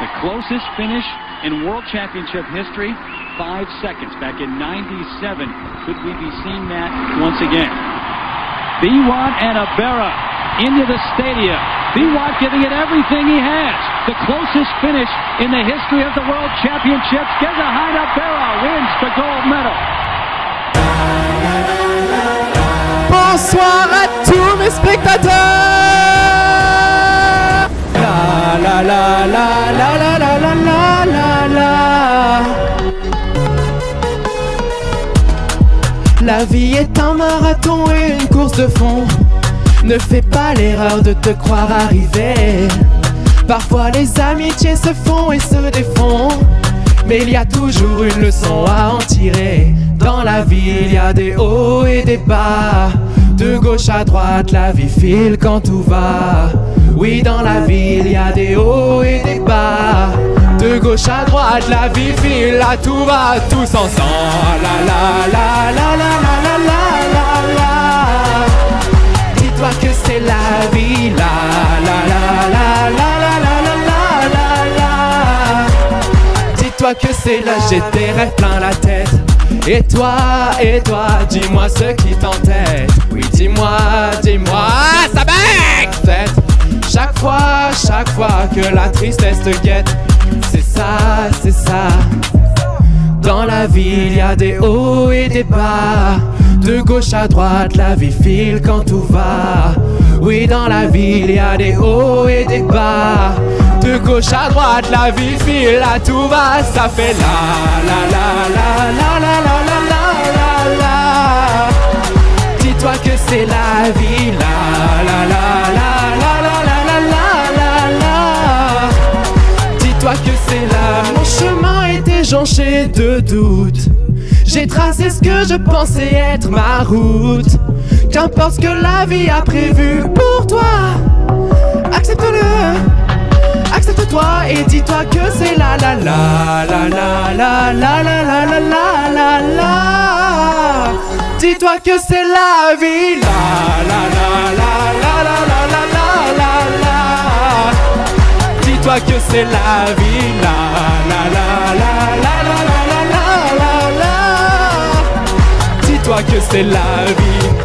The closest finish in World Championship history, 5 seconds back in 97. Could we be seeing that once again? Gaza and Abera into the stadium. Gaza giving it everything he has. The closest finish in the history of the World Championships. Gaza Hyde Abera wins the gold medal. Bonsoir à tous mes spectateurs. La la la la. La vie est un marathon et une course de fond. Ne fais pas l'erreur de te croire arrivé. Parfois les amitiés se font et se défont, mais il y a toujours une leçon à en tirer. Dans la vie il y a des hauts et des bas, de gauche à droite la vie file quand tout va. Oui, dans la vie il y a des hauts et des bas, de gauche à droite la vie file à tout va. Tous ensemble, la la la la la la la la la. Dis-toi que c'est la vie, la la la la la la la la la. Dis-toi que c'est là, j'ai des rêves plein la tête. Et toi, dis-moi ce qui t'entête. Oui, dis-moi, dis-moi, ça bête. Chaque fois que la tristesse te guette, c'est ça, c'est ça. Dans la vie, il y a des hauts et des bas, de gauche à droite, la vie file quand tout va. Oui, dans la vie, il y a des hauts et des bas, de gauche à droite, la vie file à tout va. Ça fait la la la la la la la la la la. Dis-toi que c'est la vie, la la la la. Dis-toi que c'est là, mon chemin était jonché de doutes. J'ai tracé ce que je pensais être ma route. Qu'importe ce que la vie a prévu pour toi, accepte-le, accepte-toi et dis-toi que c'est la la la la la la la la la la la la. Dis-toi que c'est la vie, la la la la la la. Dis-toi que c'est la vie, la la la la la la la la la la. Dis-toi que c'est la vie.